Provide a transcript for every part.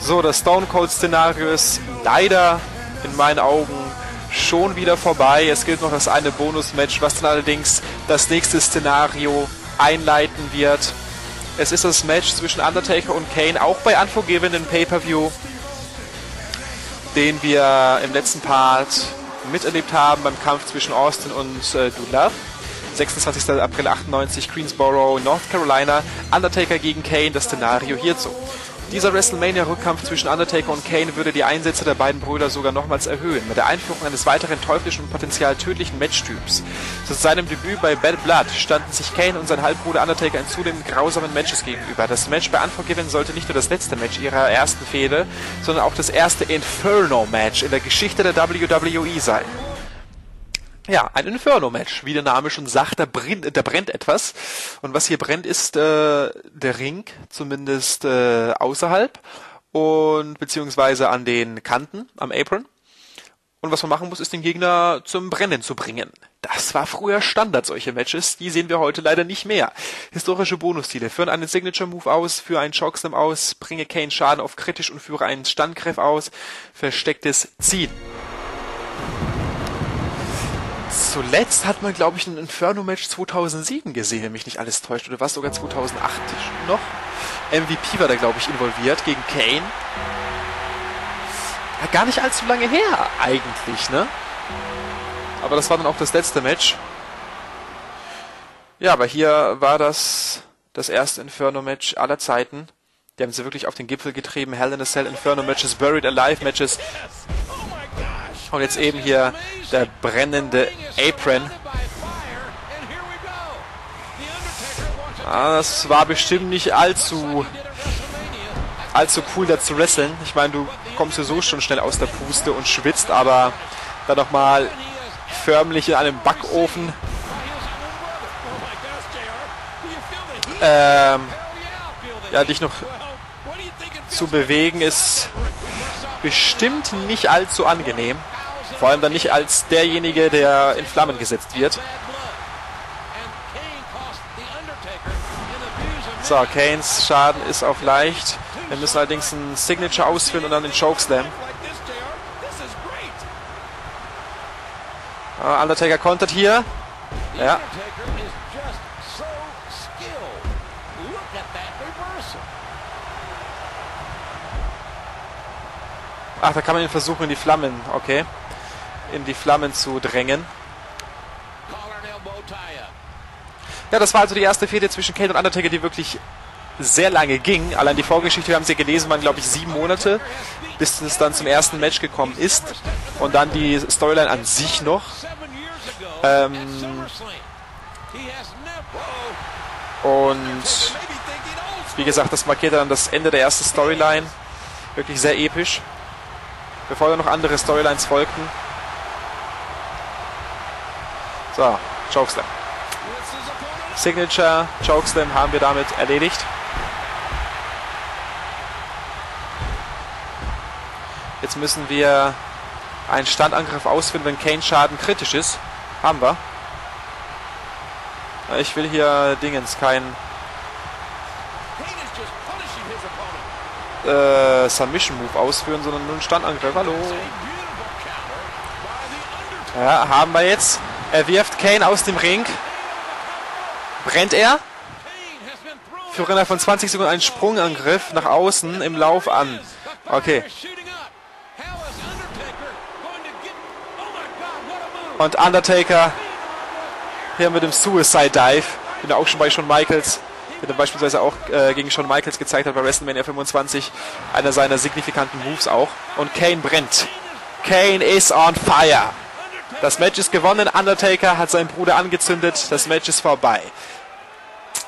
So, das Stone Cold Szenario ist leider in meinen Augen schon wieder vorbei. Es gilt noch das eine Bonus-Match, was dann allerdings das nächste Szenario einleiten wird. Es ist das Match zwischen Undertaker und Kane, auch bei Unforgiven im Pay-Per-View, den wir im letzten Part miterlebt haben beim Kampf zwischen Austin und Dude Love. 26. April 98, Greensboro, North Carolina, Undertaker gegen Kane, das Szenario hierzu. Dieser WrestleMania-Rückkampf zwischen Undertaker und Kane würde die Einsätze der beiden Brüder sogar nochmals erhöhen, mit der Einführung eines weiteren teuflischen und potenziell tödlichen Matchtyps. Zu seinem Debüt bei Bad Blood standen sich Kane und sein Halbbruder Undertaker in zunehmend grausamen Matches gegenüber. Das Match bei Unforgiven sollte nicht nur das letzte Match ihrer ersten Fehde, sondern auch das erste Inferno-Match in der Geschichte der WWE sein. Ja, ein Inferno-Match, wie der Name schon sagt, da brennt etwas. Und was hier brennt, ist der Ring, zumindest außerhalb und beziehungsweise an den Kanten, am Apron. Und was man machen muss, ist den Gegner zum Brennen zu bringen. Das war früher Standard, solche Matches, die sehen wir heute leider nicht mehr. Historische Bonusziele: führen einen Signature-Move aus, führe einen Chokeslam aus, bringe Kane Schaden auf kritisch und führe einen Standgriff aus, verstecktes Ziehen. Zuletzt hat man, glaube ich, ein Inferno-Match 2007 gesehen, wenn mich nicht alles täuscht. Oder war es sogar 2008 noch? MVP war da, glaube ich, involviert gegen Kane. Ja, gar nicht allzu lange her, eigentlich, ne? Aber das war dann auch das letzte Match. Ja, aber hier war das erste Inferno-Match aller Zeiten. Die haben sie wirklich auf den Gipfel getrieben. Hell in a Cell, Inferno-Matches, Buried Alive-Matches. Und jetzt eben hier der brennende Apron. Ah, das war bestimmt nicht allzu cool, da zu wresteln. Ich meine, du kommst ja so schon schnell aus der Puste und schwitzt, aber dann nochmal förmlich in einem Backofen. Ja, dich noch zu bewegen ist bestimmt nicht allzu angenehm. Vor allem dann nicht als derjenige, der in Flammen gesetzt wird. So, Kanes Schaden ist auch leicht. Wir müssen allerdings ein Signature ausführen und dann den Chokeslam. Undertaker kontert hier. Ja. Ach, da kann man ihn versuchen, in die Flammen, okay. In die Flammen zu drängen. Ja, das war also die erste Fehde zwischen Kane und Undertaker, die wirklich sehr lange ging. Allein die Vorgeschichte, wir haben sie gelesen, waren, glaube ich, 7 Monate, bis es dann zum ersten Match gekommen ist. Und dann die Storyline an sich noch. Und wie gesagt, das markierte dann das Ende der ersten Storyline. Wirklich sehr episch. Bevor dann noch andere Storylines folgten. So, Chokeslam. Signature Chokeslam haben wir damit erledigt. Jetzt müssen wir einen Standangriff ausführen, wenn Kane Schaden kritisch ist. Haben wir. Ich will hier Dingens, kein Submission-Move ausführen, sondern nur einen Standangriff. Hallo. Ja, haben wir jetzt. Er wirft Kane aus dem Ring. Brennt er? Führt innerhalb von 20 Sekunden einen Sprungangriff nach außen im Lauf an. Okay. Und Undertaker hier mit dem Suicide Dive. Bin ja auch schon bei Shawn Michaels, der beispielsweise auch gegen Shawn Michaels gezeigt hat bei WrestleMania 25, einer seiner signifikanten Moves auch. Und Kane brennt. Kane is on fire. Das Match ist gewonnen. Undertaker hat seinen Bruder angezündet. Das Match ist vorbei.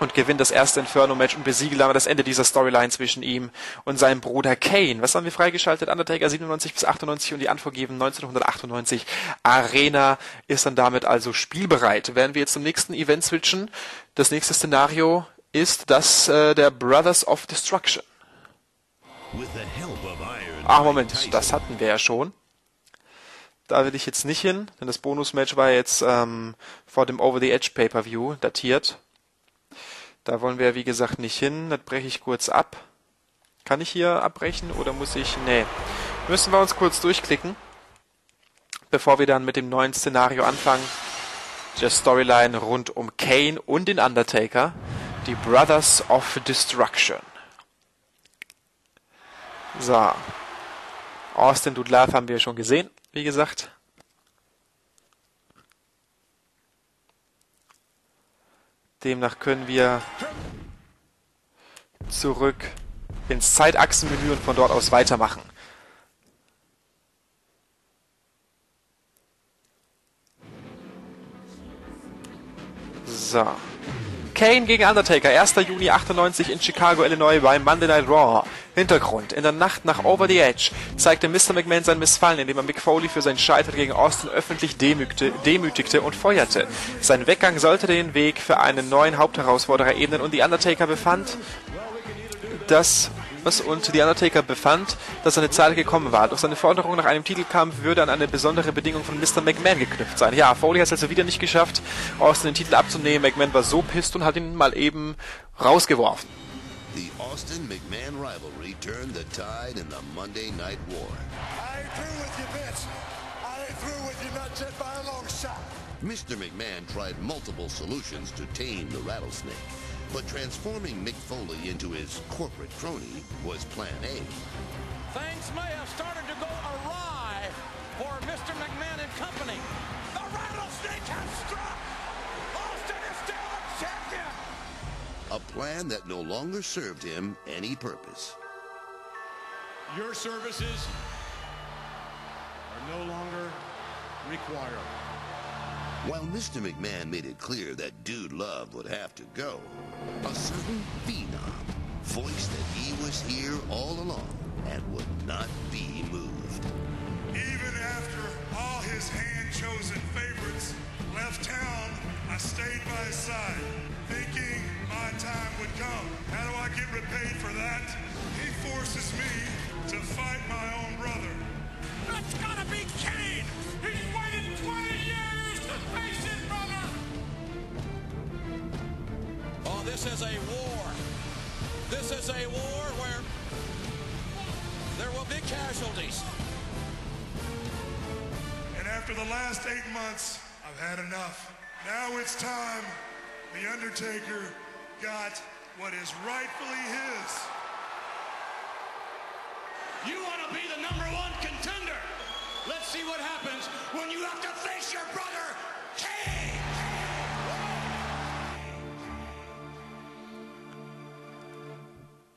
Und gewinnt das erste Inferno-Match und besiegelt damit das Ende dieser Storyline zwischen ihm und seinem Bruder Kane. Was haben wir freigeschaltet? Undertaker 97 bis 98 und die Unforgiven 1998. Arena ist dann damit also spielbereit. Werden wir jetzt zum nächsten Event switchen? Das nächste Szenario ist das der Brothers of Destruction. Ach, Moment, das hatten wir ja schon. Da will ich jetzt nicht hin, denn das Bonus-Match war jetzt vor dem Over the Edge Pay-Per-View datiert. Da wollen wir, wie gesagt, nicht hin. Das breche ich kurz ab. Kann ich hier abbrechen oder muss ich... Nee. Müssen wir uns kurz durchklicken, bevor wir dann mit dem neuen Szenario anfangen. Der Storyline rund um Kane und den Undertaker. Die Brothers of Destruction. So. Austin Dude Love haben wir schon gesehen, wie gesagt. Demnach können wir zurück ins Zeitachsenmenü und von dort aus weitermachen. So. Kane gegen Undertaker, 1. Juni 1998 in Chicago, Illinois bei Monday Night Raw. Hintergrund. In der Nacht nach Over the Edge zeigte Mr. McMahon sein Missfallen, indem er Mick Foley für sein Scheitern gegen Austin öffentlich demütigte und feuerte. Sein Weggang sollte den Weg für einen neuen Hauptherausforderer ebnen und The Undertaker befand, dass seine Zeit gekommen war. Doch seine Forderung nach einem Titelkampf würde an eine besondere Bedingung von Mr. McMahon geknüpft sein. Ja, Foley hat es also wieder nicht geschafft, Austin den Titel abzunehmen. McMahon war so pisst und hat ihn mal eben rausgeworfen. The Austin-McMahon rivalry turned the tide in the Monday Night War. I agree with you, Vince. I agree with you, not just by a long shot. Mr. McMahon tried multiple solutions to tame the rattlesnake. But transforming Mick Foley into his corporate crony was plan A. Things may have started to go awry for Mr. McMahon and company. The rattlesnake has struck! Austin is still the champion! A plan that no longer served him any purpose. Your services are no longer required. While Mr. McMahon made it clear that Dude Love would have to go, a certain phenom voiced that he was here all along and would not be moved. Even after all his hand-chosen favorites left town, I stayed by his side, thinking my time would come. How do I get repaid for that? He forces me to fight my own brother. That's gotta be Kane! He's waited 20 years! Oh, this is a war. This is a war where there will be casualties. And after the last 8 months, I've had enough. Now it's time. The Undertaker got what is rightfully his. You want to be the #1 contender. Let's see what happens when you have to face your brother, Kane!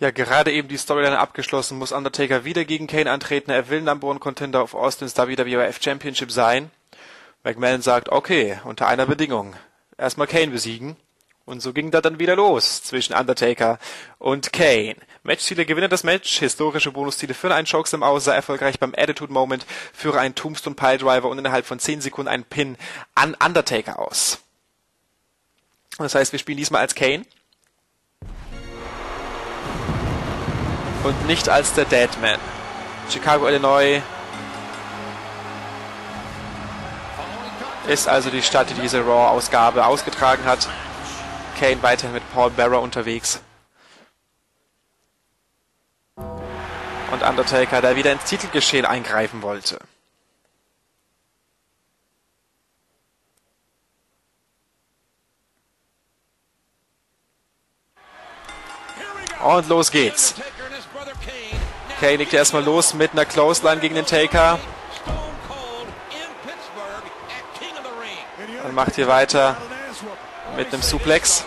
Ja, gerade eben die Storyline abgeschlossen, muss Undertaker wieder gegen Kane antreten. Er will #1 Contender auf Austins WWF Championship sein. McMahon sagt, okay, unter einer Bedingung. Erstmal Kane besiegen. Und so ging das dann wieder los zwischen Undertaker und Kane. Matchziele: Gewinner das Match, historische Bonusziele: führe einen Chokeslam aus, sei erfolgreich beim Attitude-Moment, führe einen Tombstone Piledriver und innerhalb von 10 Sekunden einen Pin an Undertaker aus. Das heißt, wir spielen diesmal als Kane und nicht als der Deadman. Chicago, Illinois ist also die Stadt, die diese Raw-Ausgabe ausgetragen hat. Kane weiterhin mit Paul Bearer unterwegs. Und Undertaker, der wieder ins Titelgeschehen eingreifen wollte. Und los geht's. Kane legt erstmal los mit einer Clothesline gegen den Taker. Und macht hier weiter mit einem Suplex.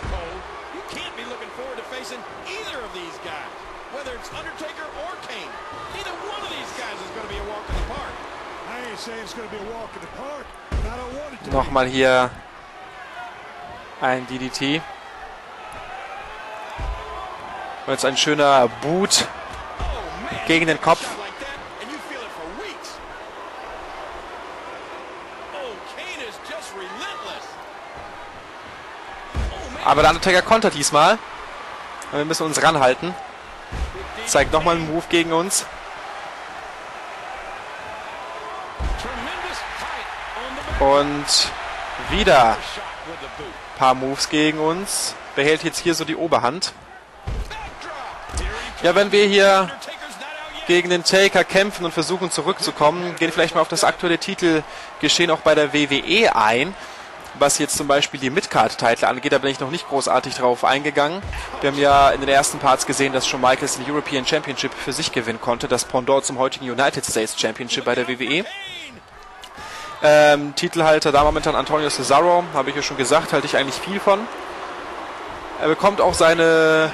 Nochmal hier ein DDT. Und jetzt ein schöner Boot gegen den Kopf. Aber der Undertaker kontert diesmal. Wir müssen uns ranhalten. Zeigt nochmal einen Move gegen uns. Und wieder ein paar Moves gegen uns. Behält jetzt hier so die Oberhand. Ja, wenn wir hier gegen den Taker kämpfen und versuchen zurückzukommen, gehen vielleicht mal auf das aktuelle Titelgeschehen auch bei der WWE ein, was jetzt zum Beispiel die Midcard-Titel angeht. Da bin ich noch nicht großartig drauf eingegangen. Wir haben ja in den ersten Parts gesehen, dass Shawn Michaels den European Championship für sich gewinnen konnte, das Pendant zum heutigen United States Championship bei der WWE. Titelhalter da momentan Antonio Cesaro, habe ich ja schon gesagt, halte ich eigentlich viel von. Er bekommt auch seine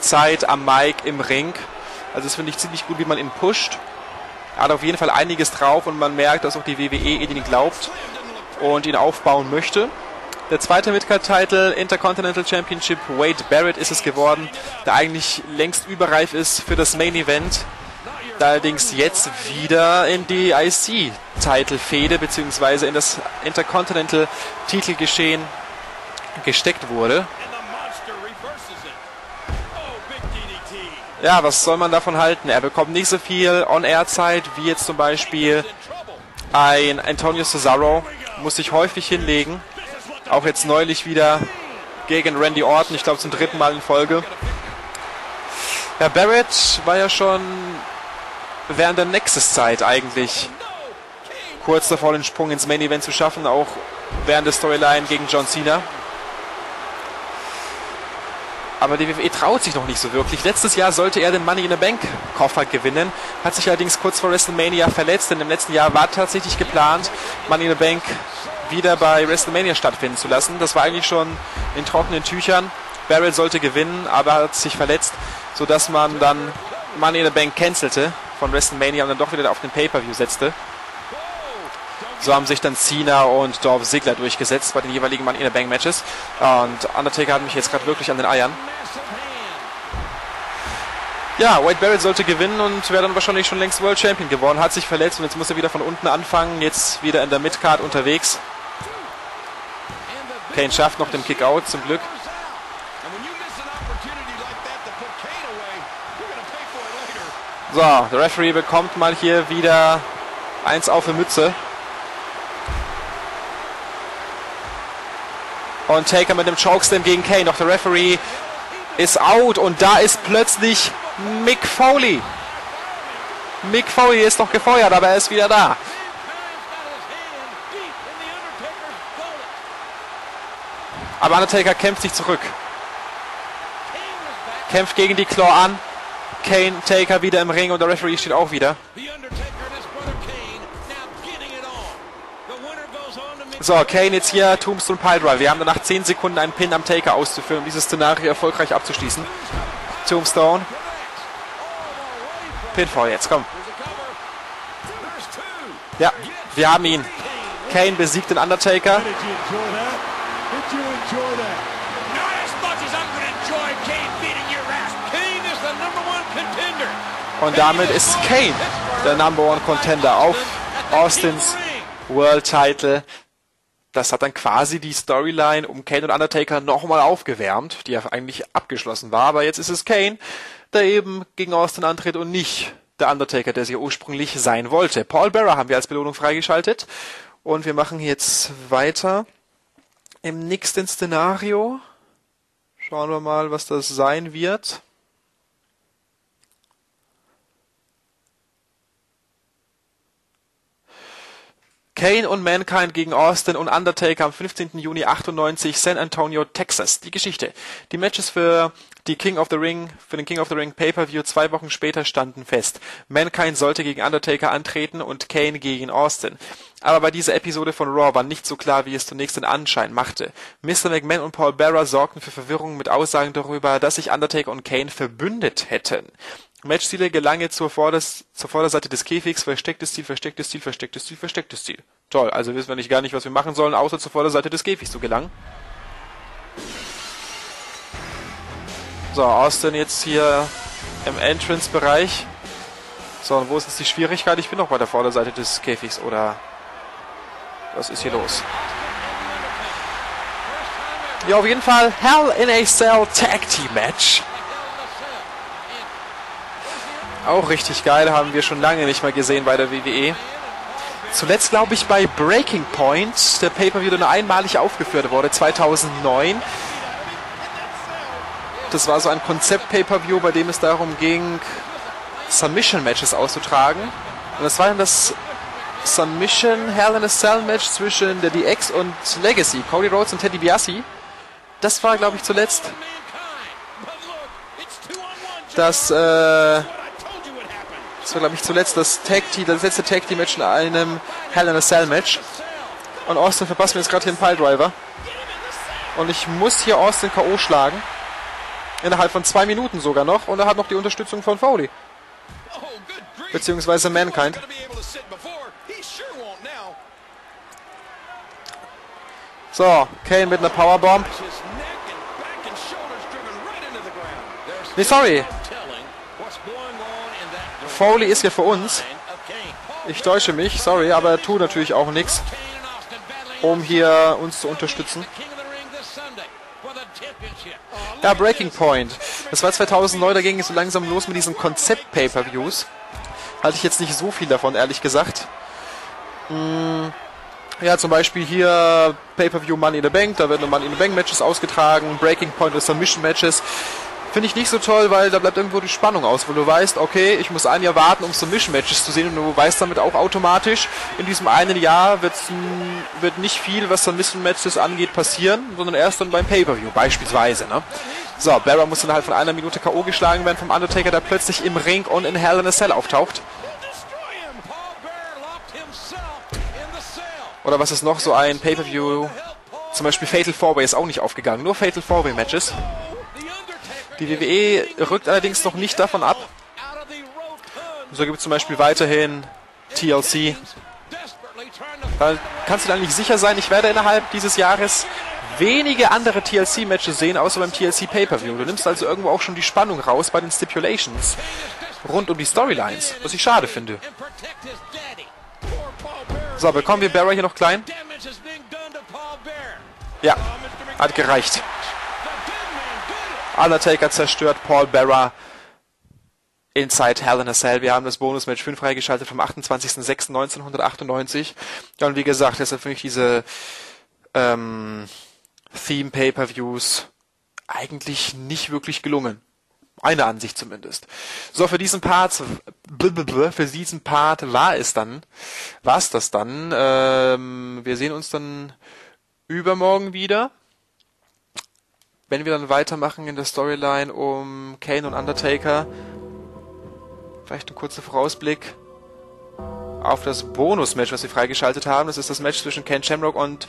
Zeit am Mic im Ring. Also das finde ich ziemlich gut, wie man ihn pusht. Er hat auf jeden Fall einiges drauf und man merkt, dass auch die WWE in ihn glaubt und ihn aufbauen möchte. Der zweite Midcard-Titel, Intercontinental Championship, Wade Barrett ist es geworden, der eigentlich längst überreif ist für das Main Event, da allerdings jetzt wieder in die IC-Titel-Fehde bzw. in das Intercontinental-Titelgeschehen gesteckt wurde. Ja, was soll man davon halten? Er bekommt nicht so viel On-Air-Zeit wie jetzt zum Beispiel ein Antonio Cesaro. Muss sich häufig hinlegen. Auch jetzt neulich wieder gegen Randy Orton. Ich glaube zum dritten Mal in Folge. Herr Barrett war ja schon während der Nexus-Zeit eigentlich kurz davor, den Sprung ins Main Event zu schaffen. Auch während der Storyline gegen John Cena. Aber die WWE traut sich noch nicht so wirklich. Letztes Jahr sollte er den Money in the Bank Koffer gewinnen. Hat sich allerdings kurz vor WrestleMania verletzt, denn im letzten Jahr war tatsächlich geplant, Money in the Bank wieder bei WrestleMania stattfinden zu lassen. Das war eigentlich schon in trockenen Tüchern. Barrett sollte gewinnen, aber hat sich verletzt, sodass man dann Money in the Bank cancelte von WrestleMania und dann doch wieder auf den Pay-Per-View setzte. So haben sich dann Cena und Dolph Ziggler durchgesetzt bei den jeweiligen Money in the Bank Matches. Und Undertaker hat mich jetzt gerade wirklich an den Eiern. Ja, Wade Barrett sollte gewinnen und wäre dann wahrscheinlich schon längst World Champion geworden. Hat sich verletzt und jetzt muss er wieder von unten anfangen. Jetzt wieder in der Midcard unterwegs. Kane schafft noch den Kick-Out, zum Glück. So, der Referee bekommt mal hier wieder eins auf die Mütze. Und Taker mit dem Chokeslam gegen Kane. Doch der Referee ist out. Und da ist plötzlich Mick Foley. Mick Foley ist noch gefeuert, aber er ist wieder da. Aber Undertaker kämpft sich zurück. Kämpft gegen die Claw an. Kane, Taker wieder im Ring und der Referee steht auch wieder. So, Kane jetzt hier, Tombstone Piledriver. Wir haben danach 10 Sekunden einen Pin am Taker auszuführen, um dieses Szenario erfolgreich abzuschließen. Tombstone. Pinfall jetzt, komm. Ja, wir haben ihn. Kane besiegt den Undertaker. Und damit ist Kane der Number One Contender auf Austins World Title. Das hat dann quasi die Storyline um Kane und Undertaker nochmal aufgewärmt, die ja eigentlich abgeschlossen war. Aber jetzt ist es Kane, der eben gegen Austin antritt und nicht der Undertaker, der sie ursprünglich sein wollte. Paul Bearer haben wir als Belohnung freigeschaltet. Und wir machen jetzt weiter im nächsten Szenario. Schauen wir mal, was das sein wird. Kane und Mankind gegen Austin und Undertaker am 15. Juni 98, San Antonio, Texas. Die Geschichte. Die Matches für den King of the Ring Pay-Per-View 2 Wochen später standen fest. Mankind sollte gegen Undertaker antreten und Kane gegen Austin. Aber bei dieser Episode von Raw war nicht so klar, wie es zunächst den Anschein machte. Mr. McMahon und Paul Bearer sorgten für Verwirrung mit Aussagen darüber, dass sich Undertaker und Kane verbündet hätten. Matchziele gelange zur Vorderseite des Käfigs, verstecktes Ziel, verstecktes Ziel, verstecktes Ziel, verstecktes Ziel. Toll, also wissen wir nicht gar nicht, was wir machen sollen, außer zur Vorderseite des Käfigs zu gelangen. So, Austin jetzt hier im Entrance-Bereich. So, und wo ist jetzt die Schwierigkeit? Ich bin noch bei der Vorderseite des Käfigs, oder? Was ist hier los? Ja, auf jeden Fall Hell in a Cell Tag Team Match. Auch richtig geil, haben wir schon lange nicht mehr gesehen bei der WWE. Zuletzt glaube ich bei Breaking Point, der Pay-Per-View, der nur einmalig aufgeführt wurde, 2009. Das war so ein Konzept-Pay-Per-View, bei dem es darum ging, Submission-Matches auszutragen. Und das war dann das Submission Hell in a Cell Match zwischen der DX und Legacy, Cody Rhodes und Ted DiBiase. Das war, glaube ich, zuletzt das das letzte Tag Team Match in einem Hell in a Cell Match. Und Austin verpasst mir jetzt gerade hier einen Piledriver. Und ich muss hier Austin K.O. schlagen. Innerhalb von 2 Minuten sogar noch. Und er hat noch die Unterstützung von Foley. Beziehungsweise Mankind. So, Kane mit einer Powerbomb. Nee, sorry. Foley ist ja für uns. Ich täusche mich, sorry, aber er tut natürlich auch nichts, um hier uns zu unterstützen. Ja, Breaking Point. Das war 2009, da ging es so langsam los mit diesen Konzept-Pay-Per-Views. Hatte ich jetzt nicht so viel davon, ehrlich gesagt. Ja, zum Beispiel hier Pay-Per-View Money in the Bank, da werden Money in the Bank Matches ausgetragen, Breaking Point ist Submission Matches. Finde ich nicht so toll, weil da bleibt irgendwo die Spannung aus, wo du weißt, okay, ich muss ein Jahr warten, um Submission Matches zu sehen, und du weißt damit auch automatisch, in diesem einen Jahr wird nicht viel, was Submission Matches angeht, passieren, sondern erst dann beim Pay-Per-View, beispielsweise, ne? So, Bearer muss dann halt von einer Minute K.O. geschlagen werden vom Undertaker, der plötzlich im Ring und in Hell in a Cell auftaucht. Oder was ist noch so ein Pay-Per-View? Zum Beispiel Fatal 4-Way ist auch nicht aufgegangen. Nur Fatal 4-Way Matches. Die WWE rückt allerdings noch nicht davon ab. So gibt es zum Beispiel weiterhin TLC. Da kannst du dir eigentlich sicher sein, ich werde innerhalb dieses Jahres wenige andere TLC-Matches sehen, außer beim TLC Pay-Per-View. Du nimmst also irgendwo auch schon die Spannung raus bei den Stipulations rund um die Storylines, was ich schade finde. So, bekommen wir Bearer hier noch klein? Ja, hat gereicht. Undertaker zerstört Paul Bearer inside Hell in a Cell. Wir haben das Bonus-Match 5 freigeschaltet vom 28.06.1998. Ja, und wie gesagt, deshalb finde ich diese Theme-Pay-Per-Views eigentlich nicht wirklich gelungen. Eine Ansicht zumindest. So, für diesen Part war es das dann. Wir sehen uns dann übermorgen wieder, wenn wir dann weitermachen in der Storyline um Kane und Undertaker. Vielleicht ein kurzer Vorausblick auf das Bonus-Match, was wir freigeschaltet haben. Das ist das Match zwischen Ken Shamrock und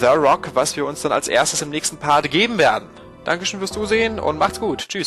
The Rock, was wir uns dann als erstes im nächsten Part geben werden. Dankeschön fürs Zusehen und macht's gut. Tschüss.